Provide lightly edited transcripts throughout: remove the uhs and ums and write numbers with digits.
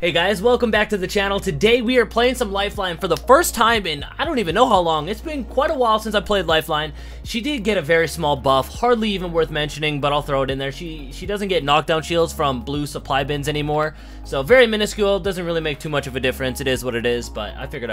Hey guys, welcome back to the channel. Today we are playing some Lifeline for the first time in I don't even know how long. It's been quite a while since I played Lifeline. She did get a very small buff, hardly even worth mentioning, but I'll throw it in there. She doesn't get knockdown shields from blue supply bins anymore, so very minuscule, doesn't really make too much of a difference. It is what it is, but I figured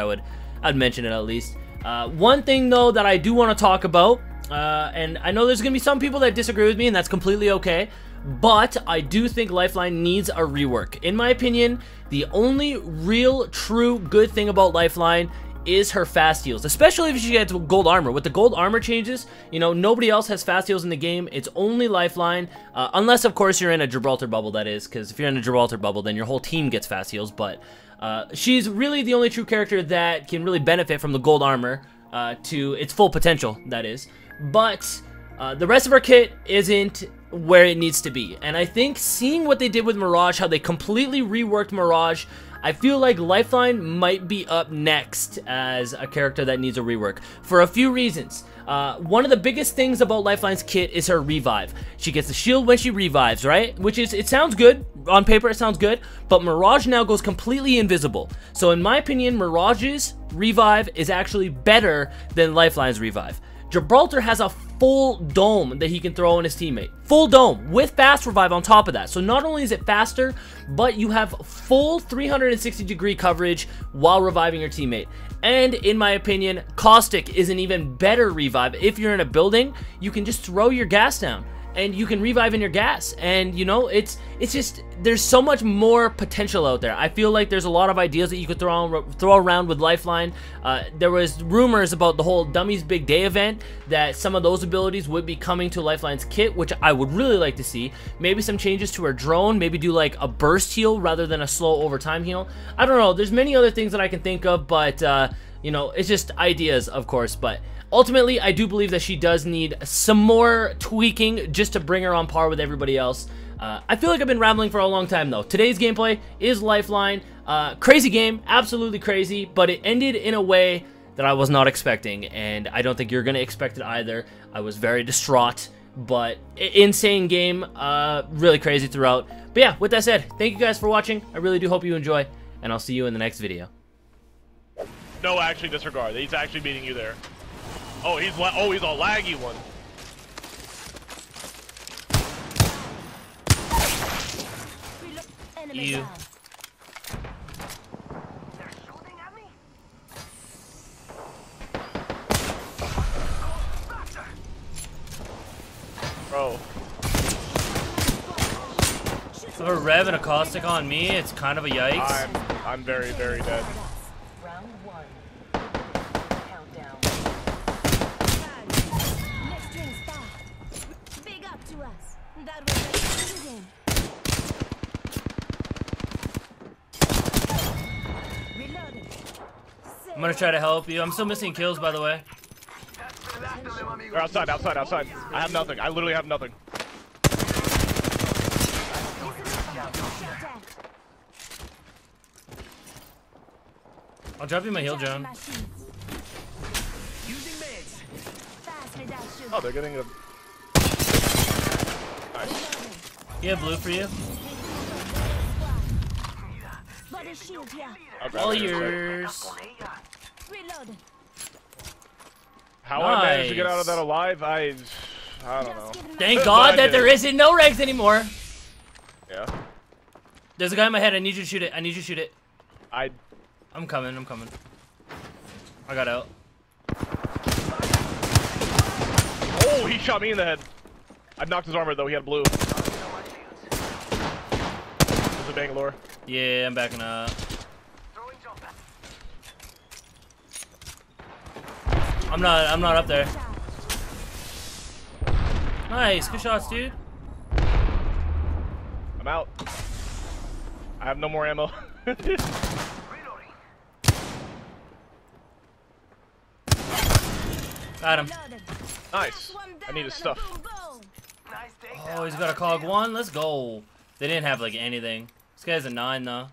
I'd mention it at least. One thing though that I do want to talk about, and I know there's gonna be some people that disagree with me, and that's completely okay, but I do think Lifeline needs a rework. In my opinion, the only real true good thing about Lifeline is her fast heals, especially if she gets gold armor. With the gold armor changes, you know, nobody else has fast heals in the game. It's only Lifeline, unless of course you're in a Gibraltar bubble, that is, because if you're in a Gibraltar bubble then your whole team gets fast heals. But she's really the only true character that can really benefit from the gold armor to its full potential, that is. But the rest of her kit isn't where it needs to be, and I think seeing what they did with Mirage, how they completely reworked Mirage, I feel like Lifeline might be up next as a character that needs a rework for a few reasons. One of the biggest things about Lifeline's kit is her revive. She gets the shield when she revives, right? Which is, it sounds good on paper, it sounds good, but Mirage now goes completely invisible. So in my opinion, Mirage's revive is actually better than Lifeline's revive. Gibraltar has a full dome that he can throw on his teammate. Full dome with fast revive on top of that. So not only is it faster, but you have full 360 degree coverage while reviving your teammate. And in my opinion, Caustic is an even better revive. If you're in a building, you can just throw your gas down and you can revive in your gas. And you know, it's just, there's so much more potential out there. I feel like there's a lot of ideas that you could throw around with Lifeline. There was rumors about the whole Dummies Big Day event that some of those abilities would be coming to Lifeline's kit, which I would really like to see. Maybe some changes to her drone, maybe do like a burst heal rather than a slow over time heal. I don't know, there's many other things that I can think of, but you know, it's just ideas, of course. But ultimately, I do believe that she does need some more tweaking just to bring her on par with everybody else. I feel like I've been rambling for a long time though. Today's gameplay is Lifeline. Crazy game, absolutely crazy, but it ended in a way that I was not expecting, and I don't think you're going to expect it either. I was very distraught, but insane game, really crazy throughout. But yeah, with that said, thank you guys for watching. I really do hope you enjoy, and I'll see you in the next video. No, actually, disregard. He's actually beating you there. Oh, he's a laggy one. You. They're shooting at me. Bro. So a Rev and a Caustic on me, it's kind of a yikes. I'm very, very dead. I'm gonna try to help you. I'm still missing kills, by the way. They're outside, outside, outside. I have nothing. I literally have nothing. I'll drop you my heal, John. Oh, they're getting a... Nice. Yeah, blue for you. All yours. How nice. I managed to get out of that alive, I don't know. Thank God that there isn't no regs anymore. Yeah. There's a guy in my head. I need you to shoot it. I need you to shoot it. I'm coming. I'm coming. I got out. Oh, he shot me in the head. I knocked his armor though. He had blue. This is Bangalore. Yeah, I'm backing up. I'm not up there. Nice, good shots, dude. I'm out. I have no more ammo. Got him. Nice. I need his stuff. Oh, he's got a cog one. Let's go. They didn't have like anything. This guy's a 9 though.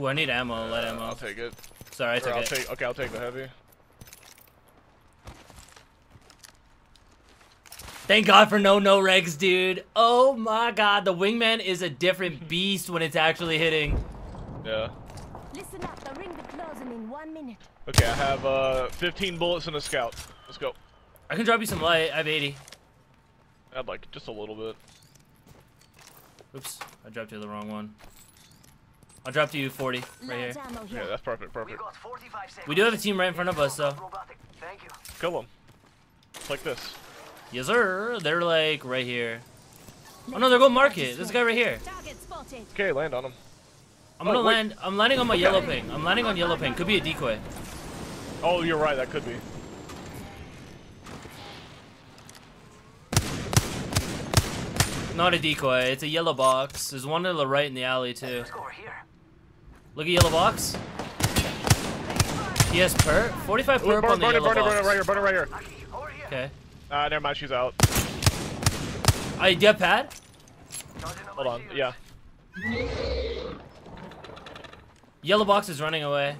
Ooh, I need ammo. Let ammo. I'll take it. Sorry, I took it. Okay, I'll take the heavy. Thank God for no regs, dude. Oh my God, the wingman is a different beast when it's actually hitting. Yeah. Listen up, the ring will close in 1 minute. Okay, I have 15 bullets and a scout. Let's go. I can drop you some light. I have 80. I'd like just a little bit. Oops, I dropped you the wrong one. I'll drop to you 40 right here. Yeah, that's perfect, perfect. We do have a team right in front of us, though. Thank you. Kill them. Like this. Yes, sir. They're like right here. Oh no, they're going market. This guy right here. Okay, land on him. I'm gonna land. I'm landing on my yellow ping. I'm landing on yellow ping. Could be a decoy. Oh, you're right. That could be. Not a decoy. It's a yellow box. There's one to the right in the alley too. Look at yellow box. He has perp. 45 perp on the yellow box. Burn it right here. Burn it right here. Okay. Never mind. She's out. I get pad. Hold on. Yeah. Yellow box is running away.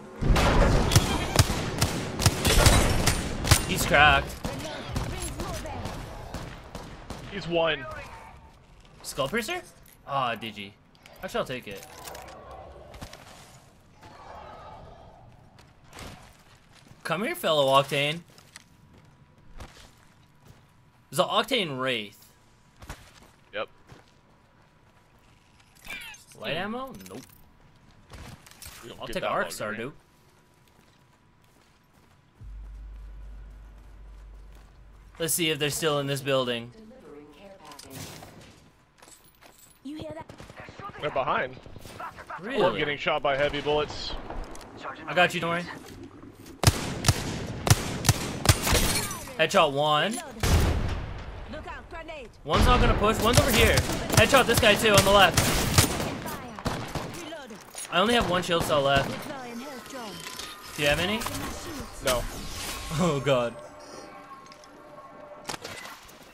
He's cracked. He's one. Skull piercer? Ah, digi. Actually, I'll take it. Come here, fellow Octane. There's an Octane Wraith. Yep. Light ammo? Nope. I'll take an Arc Star, dude. Let's see if they're still in this building. You hear that? They're behind. Really? We're getting shot by heavy bullets. I got you, don't worry. Headshot one. One's not gonna push. One's over here. Headshot this guy too on the left. I only have one shield cell left. Do you have any? No. Oh god.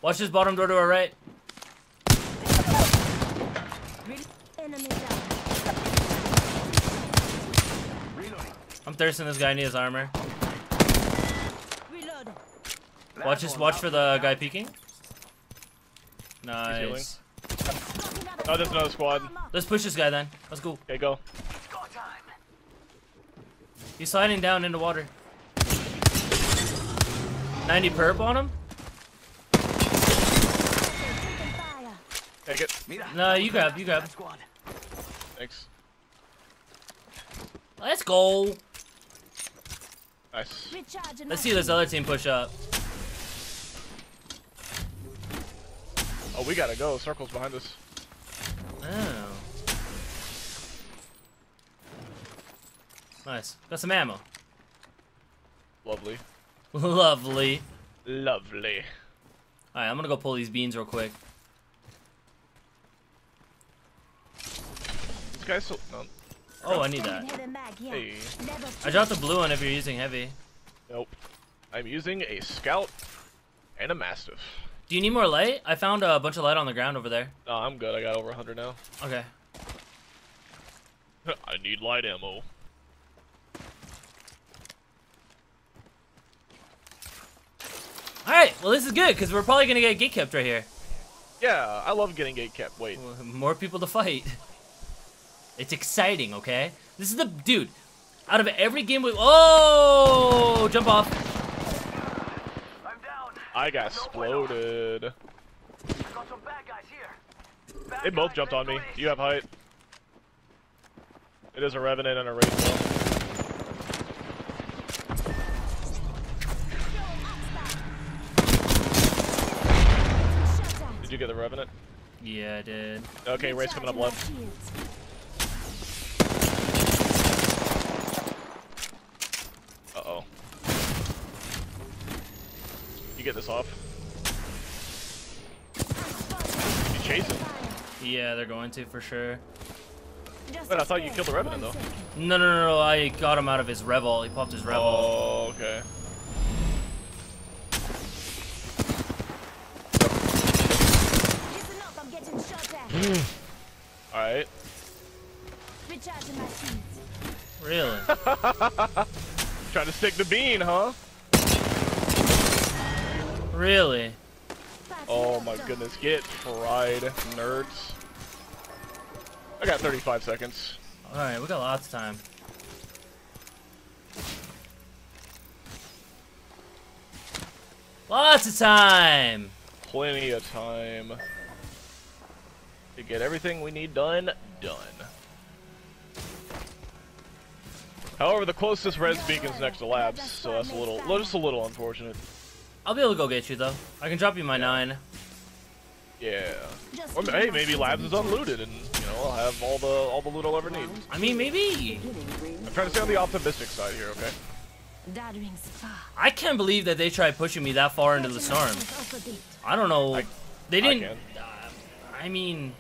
Watch this bottom door to our right. I'm thirsting this guy. I need his armor. Watch this. Watch for the guy peeking. Nice. Oh, there's another squad. Let's push this guy then. Let's go. Okay, go. He's sliding down into water. 90 perp on him. Take it. No, you grab. You grab. Thanks. Let's go. Nice. Let's see this other team push up. Oh, we gotta go. Circle's behind us. Oh. Nice. Got some ammo. Lovely. Lovely. Lovely. Alright, I'm gonna go pull these beans real quick. This guy's so... No. Oh, I need that. Hey. I dropped the blue one if you're using heavy. Nope. I'm using a scout and a mastiff. Do you need more light? I found a bunch of light on the ground over there. No, I'm good. I got over 100 now. Okay. I need light ammo. Alright, well this is good because we're probably going to get gatekept right here. Yeah, I love getting gatekept. Wait. More people to fight. It's exciting, okay? This is the... Dude, out of every game we... Oh! Jump off. I got exploded. They both jumped on me. Do you have height? It is a Revenant and a Wraith. Did you get the Revenant? Yeah, I did. Okay, Wraith's coming up left. Get this off. You chase him. Yeah, they're going to for sure. But I thought you killed the Revenant though. No, no, no, no. I got him out of his Revol. He popped his Revol. Oh, okay. All right. Really? Trying to stick the bean, huh? Really? Oh my goodness, get fried, nerds. I got 35 seconds. Alright, we got lots of time. Lots of time! Plenty of time to get everything we need done, However, the closest res beacon's next to labs, so that's a little, just a little unfortunate. I'll be able to go get you, though. I can drop you my 9. Yeah. Or hey, maybe labs is unlooted, and you know I'll have all the loot I'll ever need. I mean, maybe. I'm trying to stay on the optimistic side here, okay? I can't believe that they tried pushing me that far into the storm. I don't know. They didn't. I mean,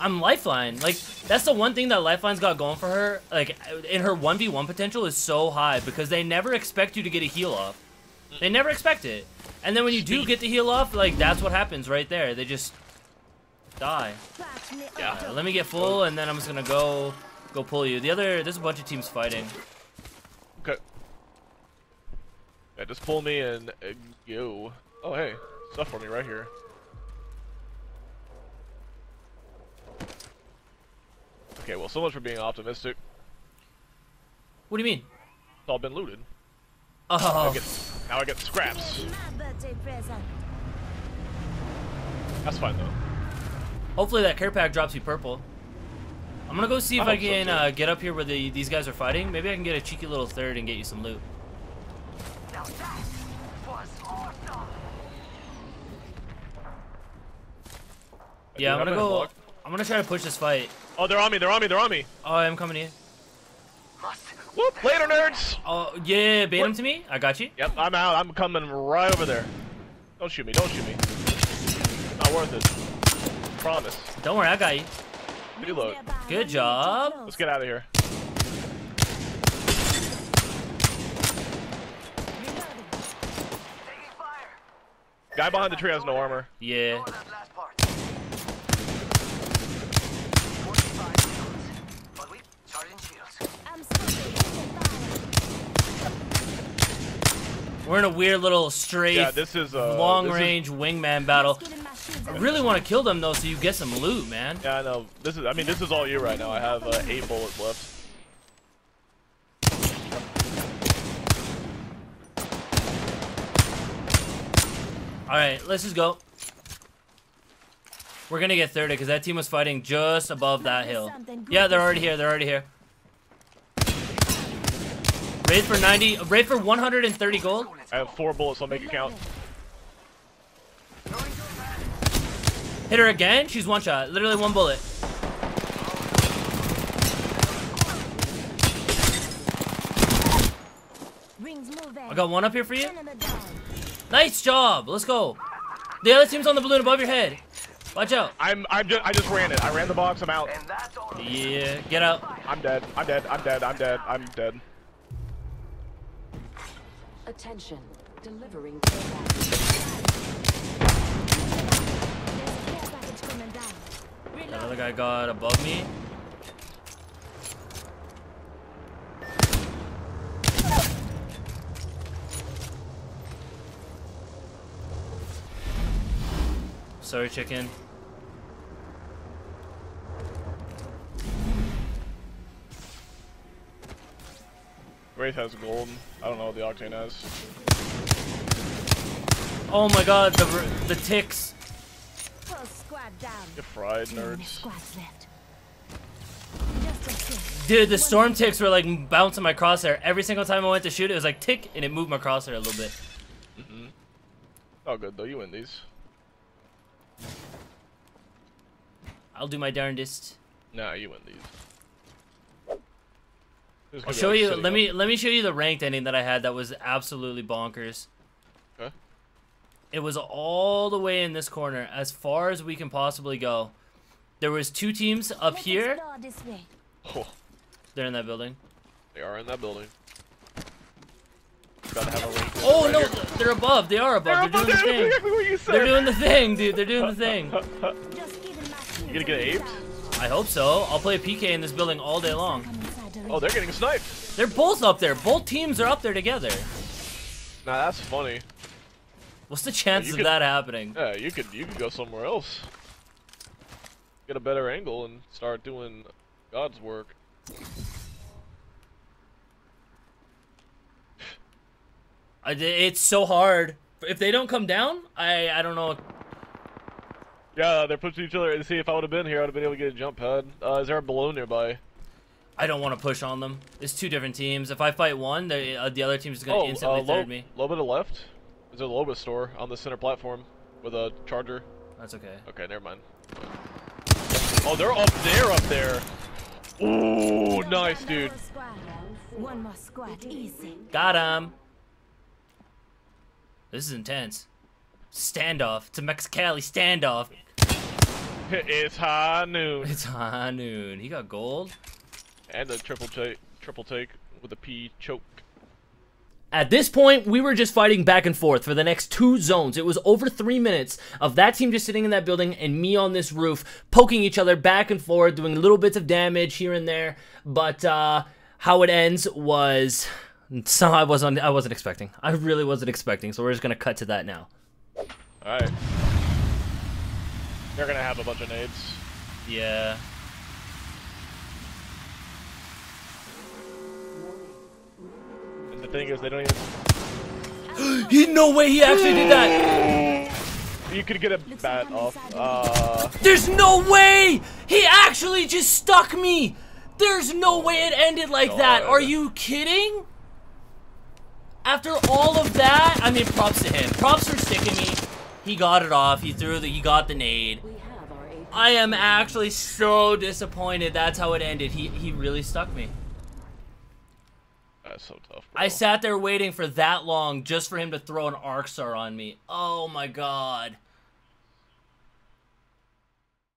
I'm Lifeline. Like, that's the one thing that Lifeline's got going for her. Like, in her 1v1 potential is so high because they never expect you to get a heal off. They never expect it. And then when you do get the heal off, like, that's what happens right there. They just die. Yeah. Let me get full, and then I'm just gonna go pull you. The other, there's a bunch of teams fighting. Okay. Yeah, just pull me and go. Oh, hey. Stuff for me right here. Okay, well, so much for being optimistic. What do you mean? It's all been looted. Oh. Now I get scraps. That's fine, though. Hopefully that care pack drops you purple. I'm gonna go see if I can get up here where these guys are fighting. Maybe I can get a cheeky little third and get you some loot. Now that was awesome. Yeah, I'm gonna try to push this fight. Oh, they're on me, they're on me. Oh, I'm coming in. Whoop, later, nerds! Oh, yeah, bait him to me. I got you. Yep, I'm out. I'm coming right over there. Don't shoot me, don't shoot me. Not worth it. Promise. Don't worry, I got you. Reload. Good job. Let's get out of here. Guy behind the tree has no armor. Yeah. We're in a weird little strafe, long-range wingman battle. I really want to kill them, though, so you get some loot, man. Yeah, I know. This is, I mean, this is all you right now. I have 8 bullets left. All right, let's just go. We're going to get 30 because that team was fighting just above that hill. Yeah, they're already here. They're already here. Wraith for 90. Wraith for 130 gold. I have 4 bullets, so I'll make it count. Hit her again. She's one shot. Literally one bullet. I got one up here for you. Nice job. Let's go. The other team's on the balloon above your head. Watch out. I just ran it. I ran the box. I'm out. Yeah. Get out. I'm dead. I'm dead. I'm dead. I'm dead. I'm dead. Attention, delivering care package coming down. That other guy got above me. Sorry, chicken. Wraith has gold. I don't know what the Octane has. Oh my god, the ticks. You're fried, nerds. Dude, the storm ticks were like bouncing my crosshair. Every single time I went to shoot, it was like tick, and it moved my crosshair a little bit. Mm-hmm. Oh, good though. You win these. I'll do my darndest. Nah, you win these. I'll show you. Let me show you the ranked ending that I had. That was absolutely bonkers. Huh? It was all the way in this corner, as far as we can possibly go. There was 2 teams up here. Oh. They're in that building. They are in that building. Gotta have a oh right no! Here. They're above. They are above. They're doing the thing. What you said. They're doing the thing, dude. They're doing the thing. You gonna get aped? I hope so. I'll play PK in this building all day long. Oh, they're getting sniped. They're both up there. Both teams are up there together. Nah, that's funny. What's the chance of that happening? Yeah, you could go somewhere else. Get a better angle and start doing God's work. It's so hard. If they don't come down, I don't know. Yeah, they're pushing each other. See, if I would have been here, I would have been able to get a jump pad. Is there a balloon nearby? I don't want to push on them. It's two different teams. If I fight one, the other team's going to instantly third me. Loba to the left? There's a Loba store on the center platform with a charger. That's okay. Okay, never mind. Oh, they're up there, up there. Ooh, nice, dude. One more squat, easy. Got him. This is intense. Standoff. It's a Mexicali standoff. It's high noon. It's high noon. He got gold. And a triple take with a P choke. At this point, we were just fighting back and forth for the next two zones. It was over 3 minutes of that team just sitting in that building and me on this roof, poking each other back and forth, doing little bits of damage here and there. But how it ends was somehow I wasn't expecting. I really wasn't expecting. So we're just gonna cut to that now. All right. They're gonna have a bunch of nades. Yeah. The thing is, they don't even. No way he actually did that! You could get a bat off. There's no way! He actually just stuck me! There's no way it ended like that! Are you kidding? After all of that, I mean, props to him. Props for sticking me. He got it off. He got the nade. I am actually so disappointed. That's how it ended. He really stuck me. That's so tough, bro. I sat there waiting for that long just for him to throw an arc star on me. Oh my god.